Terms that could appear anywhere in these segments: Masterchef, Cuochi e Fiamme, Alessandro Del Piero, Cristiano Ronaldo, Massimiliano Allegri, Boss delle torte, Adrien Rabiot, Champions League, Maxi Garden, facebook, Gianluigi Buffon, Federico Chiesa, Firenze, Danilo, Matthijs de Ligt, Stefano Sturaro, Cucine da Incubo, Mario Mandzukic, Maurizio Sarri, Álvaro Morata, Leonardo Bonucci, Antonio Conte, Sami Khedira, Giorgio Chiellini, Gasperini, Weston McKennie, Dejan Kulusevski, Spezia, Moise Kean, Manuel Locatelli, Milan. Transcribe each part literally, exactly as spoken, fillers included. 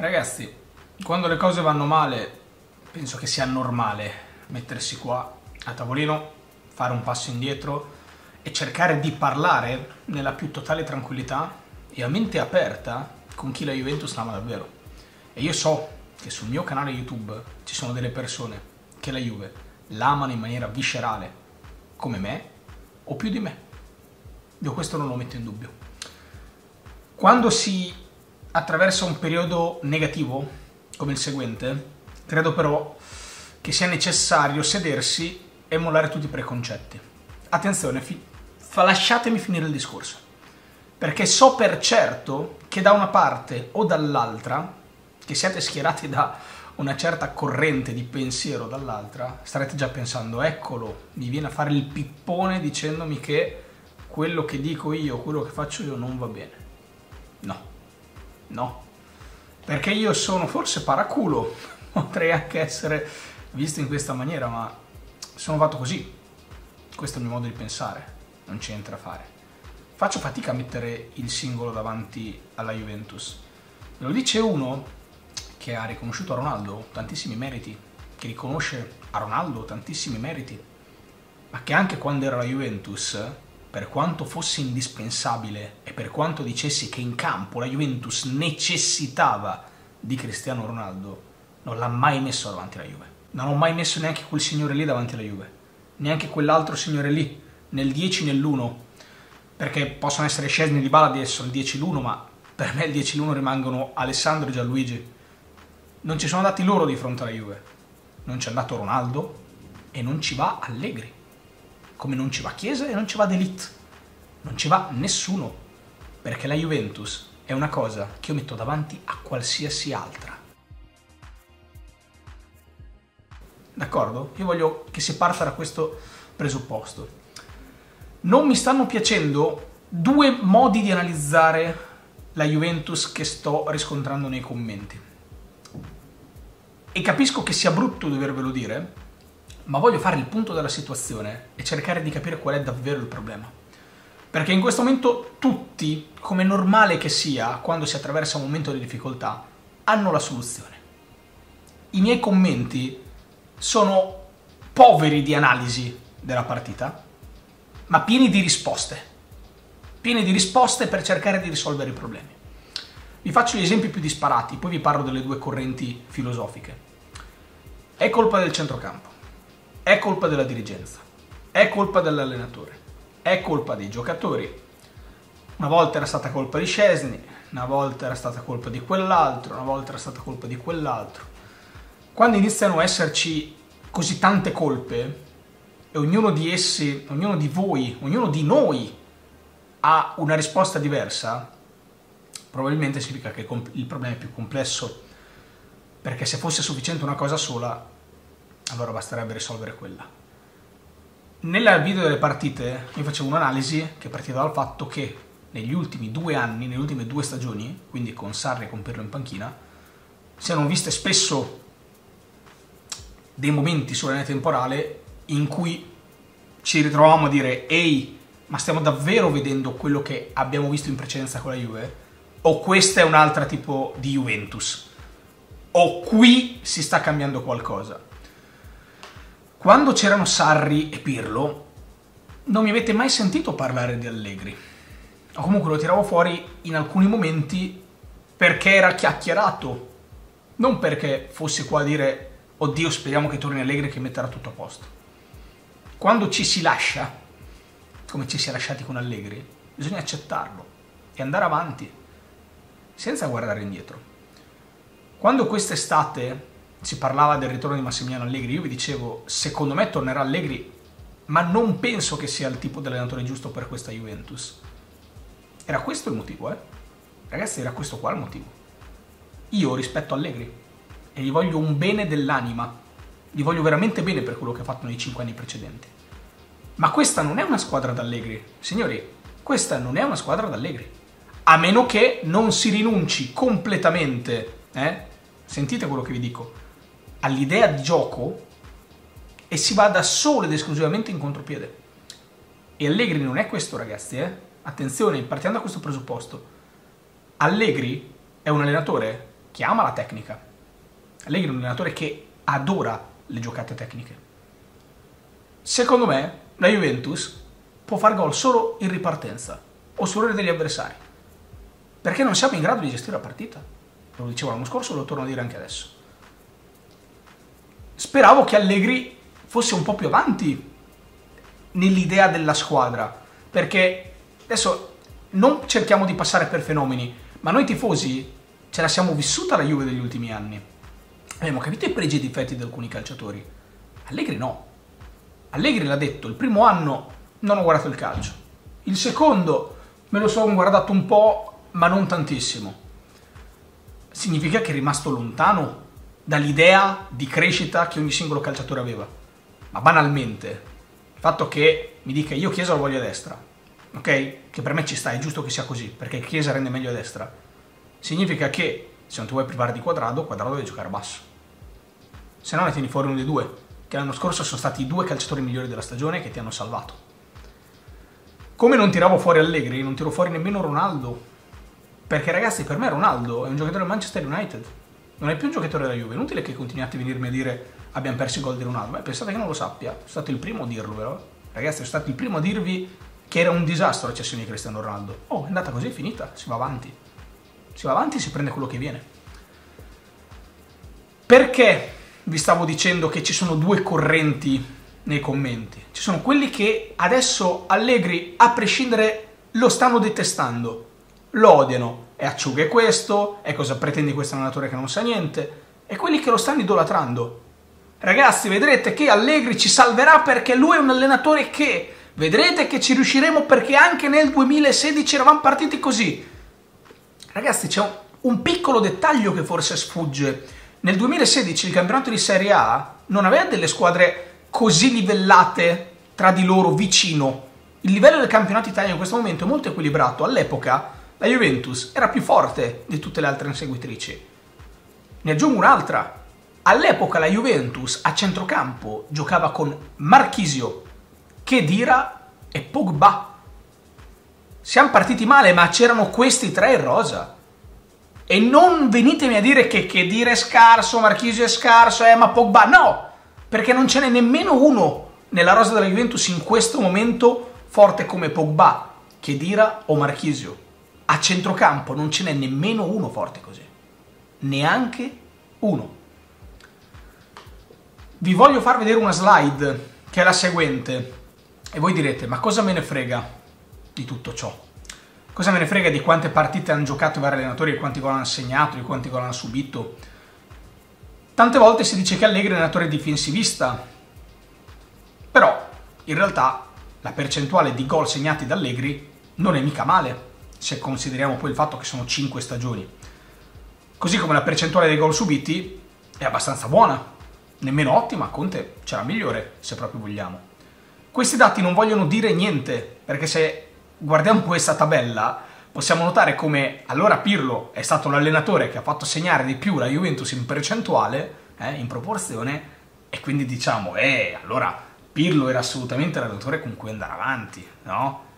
Ragazzi, quando le cose vanno male, penso che sia normale mettersi qua a tavolino, fare un passo indietro e cercare di parlare nella più totale tranquillità e a mente aperta con chi la Juventus ama davvero. E io so che sul mio canale YouTube ci sono delle persone che la Juve l'amano in maniera viscerale, come me o più di me. Io questo non lo metto in dubbio. Quando si attraversa un periodo negativo come il seguente, credo però che sia necessario sedersi e mollare tutti i preconcetti. Attenzione, fi lasciatemi finire il discorso, perché so per certo che da una parte o dall'altra, che siate schierati da una certa corrente di pensiero dall'altra, starete già pensando: eccolo, mi viene a fare il pippone dicendomi che quello che dico io, quello che faccio io non va bene. No. No, perché io sono forse paraculo, potrei anche essere visto in questa maniera, ma sono fatto così. Questo è il mio modo di pensare, non c'entra a fare. Faccio fatica a mettere il singolo davanti alla Juventus. Me lo dice uno che ha riconosciuto a Ronaldo tantissimi meriti, che riconosce a Ronaldo tantissimi meriti, ma che anche quando era la Juventus, per quanto fosse indispensabile e per quanto dicessi che in campo la Juventus necessitava di Cristiano Ronaldo, non l'ha mai messo davanti alla Juve. Non ho mai messo neanche quel signore lì davanti alla Juve, neanche quell'altro signore lì, nel dieci, nell'uno, perché possono essere Szczesny e Dybala adesso, il dieci e l'uno, ma per me il dieci e l'uno rimangono Alessandro e Gianluigi. Non ci sono andati loro di fronte alla Juve, non ci è andato Ronaldo e non ci va Allegri. Come non ci va Chiesa e non ci va De Ligt. Non ci va nessuno, perché la Juventus è una cosa che io metto davanti a qualsiasi altra. D'accordo? Io voglio che si parta da questo presupposto. Non mi stanno piacendo due modi di analizzare la Juventus che sto riscontrando nei commenti. E capisco che sia brutto dovervelo dire, ma voglio fare il punto della situazione e cercare di capire qual è davvero il problema. Perché in questo momento tutti, come normale che sia, quando si attraversa un momento di difficoltà, hanno la soluzione. I miei commenti sono poveri di analisi della partita, ma pieni di risposte. Pieni di risposte per cercare di risolvere i problemi. Vi faccio gli esempi più disparati, poi vi parlo delle due correnti filosofiche. È colpa del centrocampo. È colpa della dirigenza, è colpa dell'allenatore, è colpa dei giocatori. Una volta era stata colpa di Szczesny, una volta era stata colpa di quell'altro, una volta era stata colpa di quell'altro. Quando iniziano a esserci così tante colpe e ognuno di essi, ognuno di voi, ognuno di noi ha una risposta diversa, probabilmente significa che il problema è più complesso, perché se fosse sufficiente una cosa sola, allora basterebbe risolvere quella. Nel video delle partite io facevo un'analisi che partiva dal fatto che negli ultimi due anni, nelle ultime due stagioni, quindi con Sarri e con Pirlo in panchina, si erano viste spesso dei momenti sulla linea temporale in cui ci ritrovavamo a dire: ehi, ma stiamo davvero vedendo quello che abbiamo visto in precedenza con la Juve? O questa è un'altra tipo di Juventus? O qui si sta cambiando qualcosa? Quando c'erano Sarri e Pirlo, non mi avete mai sentito parlare di Allegri. O comunque lo tiravo fuori in alcuni momenti perché era chiacchierato, non perché fossi qua a dire: oddio, speriamo che torni Allegri che metterà tutto a posto. Quando ci si lascia, come ci si è lasciati con Allegri, bisogna accettarlo e andare avanti, senza guardare indietro. Quando quest'estate si parlava del ritorno di Massimiliano Allegri, io vi dicevo: secondo me tornerà Allegri, ma non penso che sia il tipo di allenatore giusto per questa Juventus. Era questo il motivo, eh? Ragazzi, era questo qua il motivo. Io rispetto Allegri e gli voglio un bene dell'anima, gli voglio veramente bene per quello che ha fatto nei cinque anni precedenti. Ma questa non è una squadra d'Allegri, signori, questa non è una squadra d'Allegri. A meno che non si rinunci completamente, eh? Sentite quello che vi dico, all'idea di gioco e si vada solo ed esclusivamente in contropiede. E Allegri non è questo, ragazzi, eh? Attenzione, partendo da questo presupposto. Allegri è un allenatore che ama la tecnica. Allegri è un allenatore che adora le giocate tecniche. Secondo me, la Juventus può far gol solo in ripartenza o sull'ore degli avversari, perché non siamo in grado di gestire la partita. Lo dicevo l'anno scorso, lo torno a dire anche adesso. Speravo che Allegri fosse un po' più avanti nell'idea della squadra, perché adesso non cerchiamo di passare per fenomeni, ma noi tifosi ce la siamo vissuta la Juve degli ultimi anni. Abbiamo capito i pregi e i difetti di alcuni calciatori. Allegri no. Allegri l'ha detto, il primo anno non ho guardato il calcio, il secondo me lo sono guardato un po', ma non tantissimo. Significa che è rimasto lontano dall'idea di crescita che ogni singolo calciatore aveva. Ma banalmente, il fatto che mi dica io Chiesa lo voglio a destra, ok? Che per me ci sta, è giusto che sia così, perché Chiesa rende meglio a destra. Significa che se non ti vuoi privare di Cuadrado, Cuadrado deve giocare basso. Se no ne tieni fuori uno dei due, che l'anno scorso sono stati i due calciatori migliori della stagione che ti hanno salvato. Come non tiravo fuori Allegri, non tiro fuori nemmeno Ronaldo, perché ragazzi, per me Ronaldo è un giocatore del Manchester United, non è più un giocatore della Juve. Inutile che continuate a venirmi a dire abbiamo perso i gol di Ronaldo. Beh, pensate che non lo sappia, sono stato il primo a dirlo, vero? Ragazzi, sono stato il primo a dirvi che era un disastro la cessione di Cristiano Ronaldo. Oh, è andata così, è finita, si va avanti, si va avanti e si prende quello che viene. Perché vi stavo dicendo che ci sono due correnti nei commenti? Ci sono quelli che adesso Allegri, a prescindere, lo stanno detestando, lo odiano, è acciughe questo, è cosa pretendi questo allenatore che non sa niente, e quelli che lo stanno idolatrando. Ragazzi, vedrete che Allegri ci salverà perché lui è un allenatore che, vedrete che ci riusciremo perché anche nel duemilasedici eravamo partiti così. Ragazzi, c'è un, un piccolo dettaglio che forse sfugge. Nel duemilasedici il campionato di Serie A non aveva delle squadre così livellate tra di loro vicino. Il livello del campionato italiano in questo momento è molto equilibrato. All'epoca la Juventus era più forte di tutte le altre inseguitrici. Ne aggiungo un'altra. All'epoca la Juventus a centrocampo giocava con Marchisio, Khedira e Pogba. Siamo partiti male, ma c'erano questi tre in rosa. E non venitemi a dire che Khedira è scarso, Marchisio è scarso, eh, ma Pogba no! Perché non ce n'è nemmeno uno nella rosa della Juventus in questo momento forte come Pogba, Khedira o Marchisio. A centrocampo non ce n'è nemmeno uno forte così. Neanche uno. Vi voglio far vedere una slide che è la seguente. E voi direte, ma cosa me ne frega di tutto ciò? Cosa me ne frega di quante partite hanno giocato i vari allenatori, di quanti gol hanno segnato, di quanti gol hanno subito? Tante volte si dice che Allegri è un allenatore difensivista, però in realtà la percentuale di gol segnati da Allegri non è mica male, se consideriamo poi il fatto che sono cinque stagioni. Così come la percentuale dei gol subiti è abbastanza buona, nemmeno ottima, Conte c'era migliore se proprio vogliamo. Questi dati non vogliono dire niente, perché se guardiamo questa tabella possiamo notare come allora Pirlo è stato l'allenatore che ha fatto segnare di più la Juventus in percentuale, eh, in proporzione, e quindi diciamo, eh, allora Pirlo era assolutamente l'allenatore con cui andare avanti, no?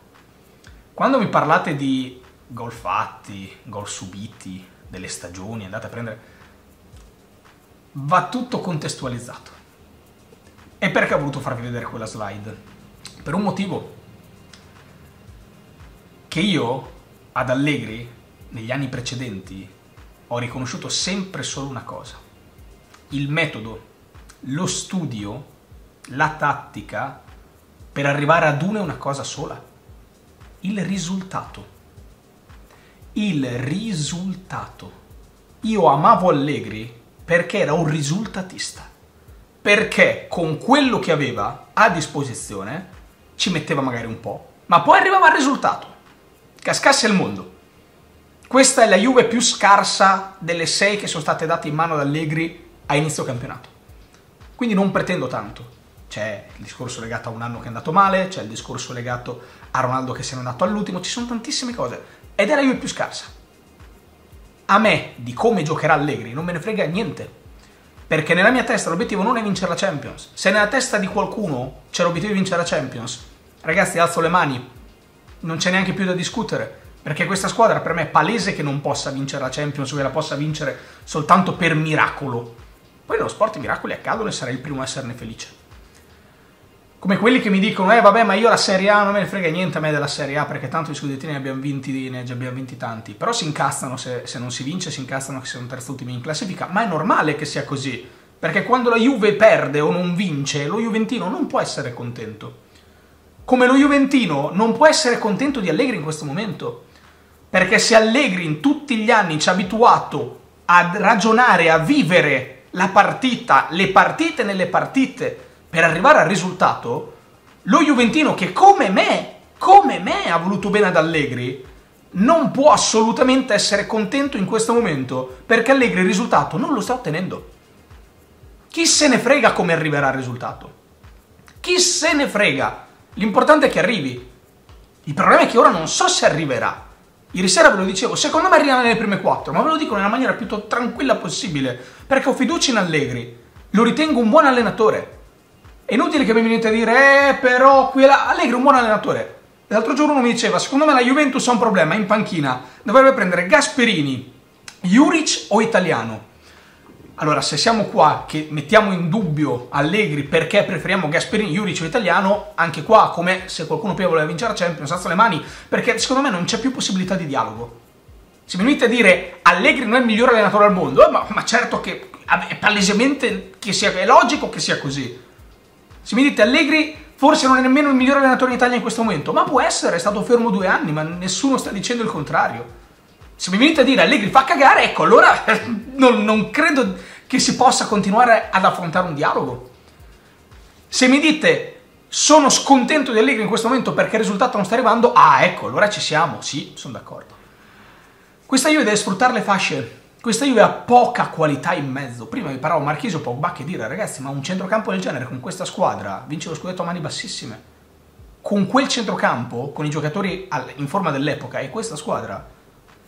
Quando mi parlate di gol fatti, gol subiti, delle stagioni, andate a prendere... va tutto contestualizzato. E perché ho voluto farvi vedere quella slide? Per un motivo. Che io... ad Allegri, negli anni precedenti, ho riconosciuto sempre solo una cosa. Il metodo, lo studio, la tattica per arrivare ad una e una cosa sola. Il risultato. Il risultato. Io amavo Allegri perché era un risultatista. Perché con quello che aveva a disposizione ci metteva magari un po', ma poi arrivava al risultato. Cascasse il mondo. Questa è la Juve più scarsa delle sei che sono state date in mano ad Allegri a inizio campionato. Quindi non pretendo tanto. C'è il discorso legato a un anno che è andato male, c'è il discorso legato a Ronaldo che se n'è andato all'ultimo, ci sono tantissime cose. Ed è la Juve più scarsa. A me, di come giocherà Allegri, non me ne frega niente. Perché nella mia testa l'obiettivo non è vincere la Champions. Se nella testa di qualcuno c'è l'obiettivo di vincere la Champions, ragazzi, alzo le mani. Non c'è neanche più da discutere, perché questa squadra per me è palese che non possa vincere la Champions, che la possa vincere soltanto per miracolo. Poi nello sport i miracoli accadono e sarei il primo a esserne felice. Come quelli che mi dicono, eh vabbè, ma io la Serie A non me ne frega niente a me della Serie A, perché tanto i scudetti ne abbiamo vinti, ne abbiamo vinti tanti. Però si incastrano se, se non si vince, si incastrano che sono terzultimi in classifica, ma è normale che sia così, perché quando la Juve perde o non vince, lo juventino non può essere contento. Come lo juventino non può essere contento di Allegri in questo momento, perché se Allegri in tutti gli anni ci ha abituato a ragionare, a vivere la partita, le partite nelle partite, per arrivare al risultato, lo juventino che come me, come me ha voluto bene ad Allegri, non può assolutamente essere contento in questo momento, perché Allegri il risultato non lo sta ottenendo. Chi se ne frega come arriverà il risultato? Chi se ne frega? L'importante è che arrivi. Il problema è che ora non so se arriverà. Ieri sera ve lo dicevo, secondo me arriverà nelle prime quattro, ma ve lo dico nella maniera più tranquilla possibile, perché ho fiducia in Allegri, lo ritengo un buon allenatore. È inutile che mi venite a dire, eh, però qui è la... Allegri è un buon allenatore. L'altro giorno uno mi diceva, secondo me la Juventus ha un problema, in panchina dovrebbe prendere Gasperini, Juric o Italiano. Allora, se siamo qua che mettiamo in dubbio Allegri perché preferiamo Gasperini, Juric o Italiano, anche qua, come se qualcuno prima voleva vincere la Champions, alzo le mani, perché secondo me non c'è più possibilità di dialogo. Se mi venite a dire, Allegri non è il miglior allenatore al mondo, eh, ma, ma certo che è palesemente, che sia, è logico che sia così. Se mi dite Allegri forse non è nemmeno il migliore allenatore in Italia in questo momento, ma può essere, è stato fermo due anni, ma nessuno sta dicendo il contrario. Se mi venite a dire Allegri fa cagare, ecco, allora non, non credo che si possa continuare ad affrontare un dialogo. Se mi dite sono scontento di Allegri in questo momento perché il risultato non sta arrivando, ah ecco, allora ci siamo, sì, sono d'accordo. Questa Juve deve sfruttare le fasce. Questa Juve ha poca qualità in mezzo. Prima vi parlavo Marchisio, Pogba, che dire, ragazzi, ma un centrocampo del genere con questa squadra vince lo scudetto a mani bassissime. Con quel centrocampo, con i giocatori in forma dell'epoca e questa squadra,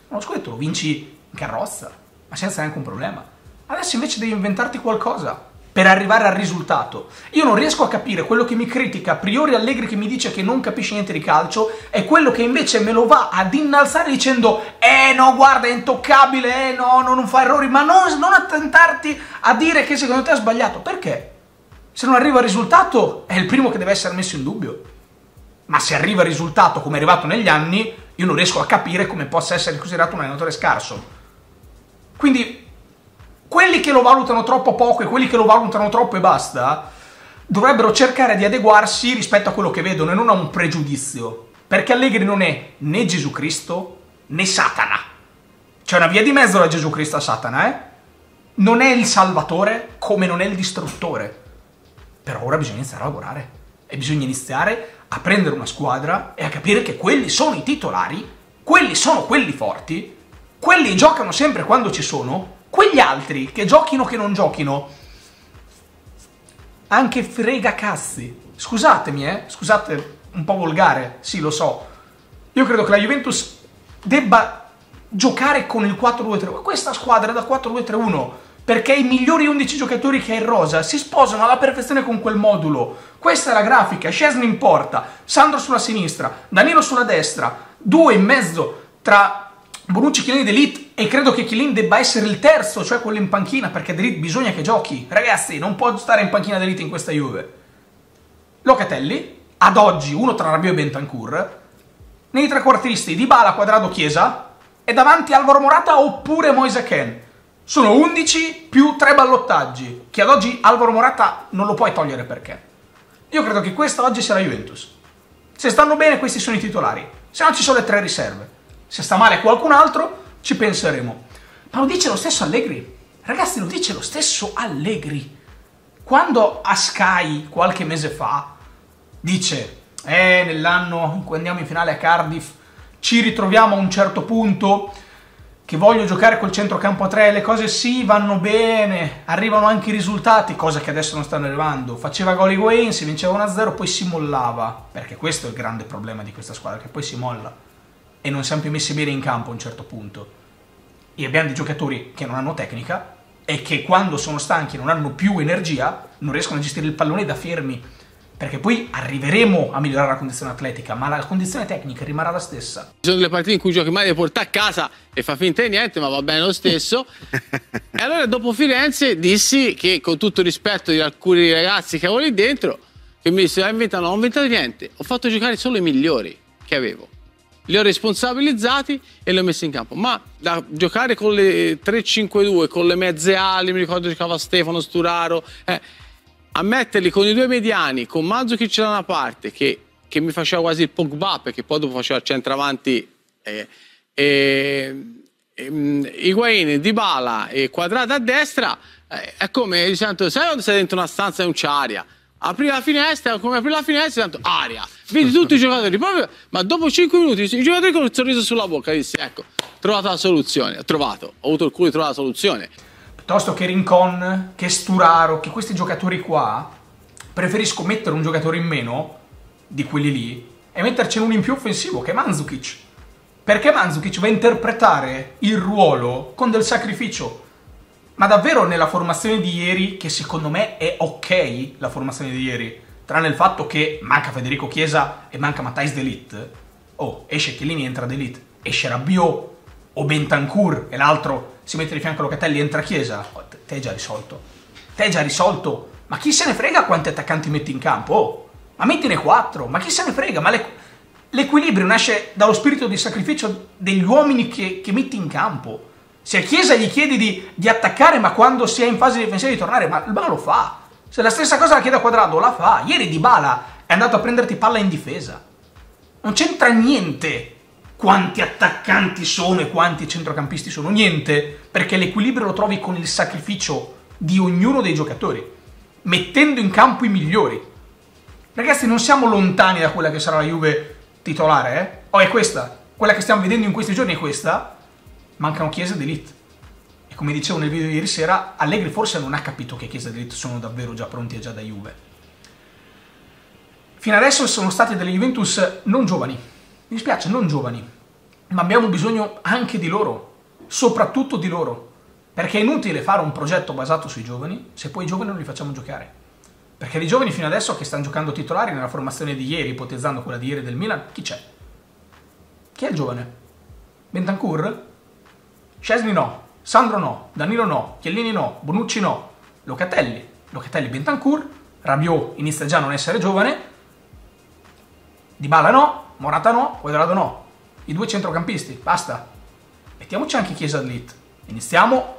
lo scudetto lo vinci in carrozza, ma senza neanche un problema. Adesso invece devi inventarti qualcosa per arrivare al risultato. Io non riesco a capire quello che mi critica a priori Allegri, che mi dice che non capisce niente di calcio, e quello che invece me lo va ad innalzare dicendo eh no, guarda, è intoccabile, eh no, no, non fa errori, ma non, non attentarti a dire che secondo te ha sbagliato. Perché? Se non arriva il risultato è il primo che deve essere messo in dubbio. Ma se arriva il risultato come è arrivato negli anni, io non riesco a capire come possa essere considerato un allenatore scarso. Quindi quelli che lo valutano troppo poco e quelli che lo valutano troppo e basta dovrebbero cercare di adeguarsi rispetto a quello che vedono e non a un pregiudizio, perché Allegri non è né Gesù Cristo né Satana. C'è una via di mezzo da Gesù Cristo a Satana, eh? Non è il salvatore come non è il distruttore. Però ora bisogna iniziare a lavorare e bisogna iniziare a prendere una squadra e a capire che quelli sono i titolari, quelli sono quelli forti, quelli giocano sempre quando ci sono. Quegli altri, che giochino che non giochino, anche frega cazzi. Scusatemi, eh, scusate, un po' volgare, sì, lo so. Io credo che la Juventus debba giocare con il quattro due tre uno. Questa squadra è da quattro due tre uno, perché i migliori undici giocatori che ha in rosa si sposano alla perfezione con quel modulo. Questa è la grafica, Szczesny in porta, Sandro sulla sinistra, Danilo sulla destra, due in mezzo tra Bonucci, Chiellini, De Ligt, e credo che Chiellini debba essere il terzo, cioè quello in panchina, perché De Ligt bisogna che giochi. Ragazzi, non può stare in panchina De Ligt in questa Juve. Locatelli, ad oggi, uno tra Rabiot e Bentancur. Nei trequartisti Dybala, Cuadrado, Chiesa, e davanti Álvaro Morata oppure Moise Kean. Sono undici più tre ballottaggi, che ad oggi Álvaro Morata non lo puoi togliere perché. Io credo che questa oggi sia la Juventus. Se stanno bene questi sono i titolari, se no ci sono le tre riserve. Se sta male qualcun altro, ci penseremo. Ma lo dice lo stesso Allegri. Ragazzi, lo dice lo stesso Allegri. Quando a Sky, qualche mese fa, dice eh, nell'anno in cui andiamo in finale a Cardiff, ci ritroviamo a un certo punto che voglio giocare col centrocampo a tre, le cose sì, vanno bene, arrivano anche i risultati, cosa che adesso non stanno arrivando. Faceva gol Higuain, si vinceva uno a zero, poi si mollava. Perché questo è il grande problema di questa squadra, che poi si molla. E non siamo più messi bene in campo a un certo punto. E abbiamo dei giocatori che non hanno tecnica e che quando sono stanchi non hanno più energia, non riescono a gestire il pallone da fermi. perché poi arriveremo a migliorare la condizione atletica, ma la condizione tecnica rimarrà la stessa. Ci sono delle partite in cui giochi male, le porta a casa e fa finta di niente, ma va bene lo stesso. E allora dopo Firenze dissi che, con tutto rispetto di alcuni ragazzi che avevo lì dentro, che mi dissero: ah, inventano, non ho inventato niente, ho fatto giocare solo i migliori che avevo. Li ho responsabilizzati e li ho messi in campo. Ma da giocare con le tre cinque due, con le mezze ali, mi ricordo giocava Stefano Sturaro, eh, a metterli con i due mediani, con Mandzukic da una parte, che, che mi faceva quasi il Pogba, perché poi dopo faceva il centravanti, eh, eh, eh, Higuain, Dybala e Cuadrado a destra, eh, è come dicendo: sai quando sei dentro una stanza e non c'è aria? Apri la finestra, come apri la finestra, tanto aria, vedi tutti i giocatori, proprio, ma dopo cinque minuti i giocatori con il sorriso sulla bocca, disse: ecco, ho trovato la soluzione, ho trovato, ho avuto il culo di trovare la soluzione. Piuttosto che Rincon, che Sturaro, che questi giocatori qua, preferisco mettere un giocatore in meno di quelli lì e mettercene uno in più offensivo, che è Mandzukic, perché Mandzukic va a interpretare il ruolo con del sacrificio. Ma davvero nella formazione di ieri, che secondo me è ok la formazione di ieri, tranne il fatto che manca Federico Chiesa e manca Matthijs de Ligt, oh, esce Chiellini, entra de Ligt, esce Rabiot o Bentancur e l'altro si mette di fianco a Locatelli, entra Chiesa, oh, te è già risolto, te è già risolto, ma chi se ne frega quanti attaccanti metti in campo, oh, ma mettine quattro, ma chi se ne frega, ma l'equilibrio nasce dallo spirito di sacrificio degli uomini che, che metti in campo. Se a Chiesa gli chiedi di, di attaccare, ma quando si è in fase difensiva di tornare, ma, ma lo fa. Se la stessa cosa la chiede a Cuadrado, la fa. Ieri Dybala è andato a prenderti palla in difesa. Non c'entra niente quanti attaccanti sono e quanti centrocampisti sono, niente, perché l'equilibrio lo trovi con il sacrificio di ognuno dei giocatori, mettendo in campo i migliori. Ragazzi, non siamo lontani da quella che sarà la Juve titolare, eh? Oh, è questa. Quella che stiamo vedendo in questi giorni è questa. Mancano Chiesa e de Ligt. E come dicevo nel video di ieri sera, Allegri forse non ha capito che Chiesa e de Ligt sono davvero già pronti e già da Juve. Fino adesso sono stati delle Juventus non giovani. Mi dispiace, non giovani. Ma abbiamo bisogno anche di loro. Soprattutto di loro. Perché è inutile fare un progetto basato sui giovani se poi i giovani non li facciamo giocare. Perché i giovani fino adesso che stanno giocando titolari nella formazione di ieri, ipotizzando quella di ieri del Milan, chi c'è? Chi è il giovane? Bentancur? Szczesny no, Sandro no, Danilo no, Chiellini no, Bonucci no, Locatelli, Locatelli Bentancur, Rabiot inizia già a non essere giovane, Dybala no, Morata no, Cuadrado no, i due centrocampisti, basta. Mettiamoci anche Chiesa de Ligt, iniziamo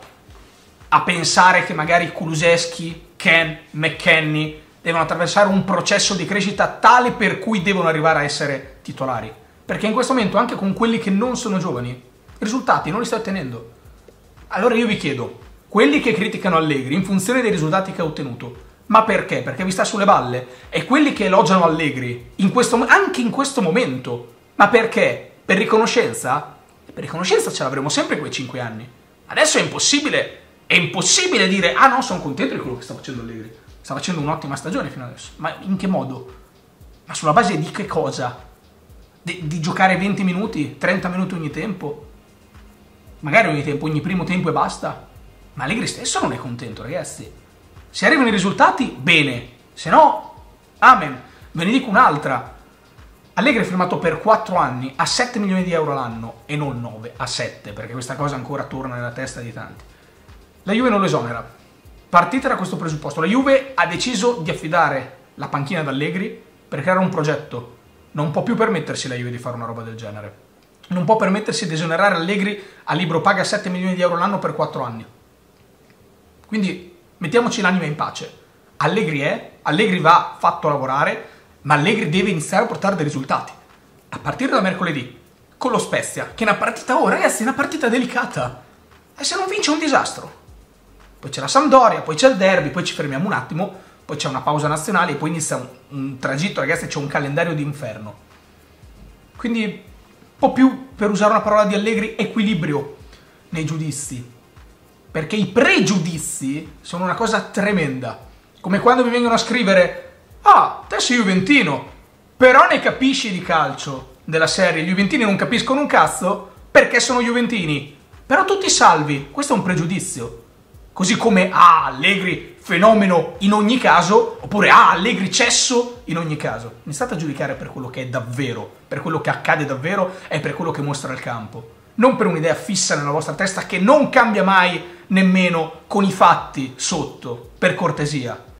a pensare che magari Kulusevski, Ken, McKennie devono attraversare un processo di crescita tale per cui devono arrivare a essere titolari, perché in questo momento anche con quelli che non sono giovani risultati non li sta ottenendo. Allora io vi chiedo, quelli che criticano Allegri in funzione dei risultati che ha ottenuto, ma perché? Perché vi sta sulle balle? E quelli che elogiano Allegri in questo, anche in questo momento, ma perché? Per riconoscenza? Per riconoscenza ce l'avremo sempre quei cinque anni. Adesso è impossibile, è impossibile dire: ah no, sono contento di quello che sta facendo Allegri, sta facendo un'ottima stagione fino adesso. Ma in che modo? Ma sulla base di che cosa? Di, di giocare venti minuti, trenta minuti ogni tempo? Magari ogni tempo, ogni primo tempo e basta. Ma Allegri stesso non è contento, ragazzi. Se arrivano i risultati, bene. Se no, amen. Ve ne dico un'altra. Allegri è firmato per quattro anni a sette milioni di euro l'anno e non nove, a sette, perché questa cosa ancora torna nella testa di tanti. La Juve non lo esonera. Partite da questo presupposto. La Juve ha deciso di affidare la panchina ad Allegri per creare un progetto. Non può più permettersi la Juve di fare una roba del genere. Non può permettersi di esonerare Allegri a libro paga sette milioni di euro l'anno per quattro anni. Quindi mettiamoci l'anima in pace. Allegri è, Allegri va fatto lavorare, ma Allegri deve iniziare a portare dei risultati. A partire da mercoledì, con lo Spezia, che è una partita, oh ragazzi, è una partita delicata. E se non vince è un disastro. Poi c'è la Sampdoria, poi c'è il derby, poi ci fermiamo un attimo, poi c'è una pausa nazionale, e poi inizia un, un tragitto, ragazzi, c'è un calendario d'inferno. Quindi un po' più, per usare una parola di Allegri, equilibrio nei giudizi, perché i pregiudizi sono una cosa tremenda, come quando mi vengono a scrivere: ah, te sei juventino, però ne capisci di calcio, della serie, gli juventini non capiscono un cazzo perché sono juventini, però tutti salvi. Questo è un pregiudizio, così come ah, Allegri fenomeno in ogni caso, oppure ah, Allegri cesso in ogni caso. Mi state a giudicare per quello che è davvero, per quello che accade davvero e per quello che mostra il campo. Non per un'idea fissa nella vostra testa che non cambia mai nemmeno con i fatti sotto, per cortesia.